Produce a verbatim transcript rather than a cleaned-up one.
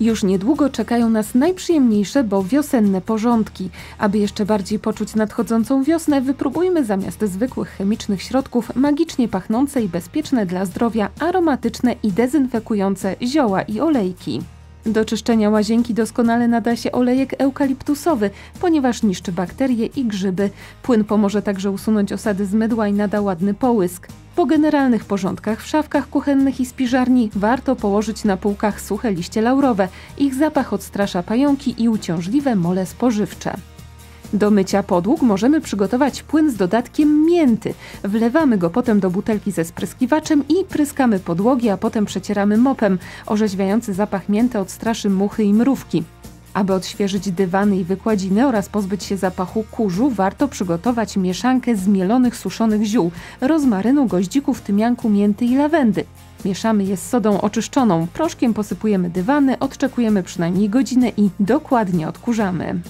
Już niedługo czekają nas najprzyjemniejsze, bo wiosenne porządki. Aby jeszcze bardziej poczuć nadchodzącą wiosnę, wypróbujmy zamiast zwykłych chemicznych środków magicznie pachnące i bezpieczne dla zdrowia, aromatyczne i dezynfekujące zioła i olejki. Do czyszczenia łazienki doskonale nada się olejek eukaliptusowy, ponieważ niszczy bakterie i grzyby. Płyn pomoże także usunąć osady z mydła i nada ładny połysk. Po generalnych porządkach w szafkach kuchennych i spiżarni warto położyć na półkach suche liście laurowe. Ich zapach odstrasza pająki i uciążliwe mole spożywcze. Do mycia podłóg możemy przygotować płyn z dodatkiem mięty. Wlewamy go potem do butelki ze spryskiwaczem i pryskamy podłogi, a potem przecieramy mopem. Orzeźwiający zapach mięty odstraszy muchy i mrówki. Aby odświeżyć dywany i wykładziny oraz pozbyć się zapachu kurzu, warto przygotować mieszankę zmielonych suszonych ziół, rozmarynu, goździków, tymianku, mięty i lawendy. Mieszamy je z sodą oczyszczoną, proszkiem posypujemy dywany, odczekujemy przynajmniej godzinę i dokładnie odkurzamy.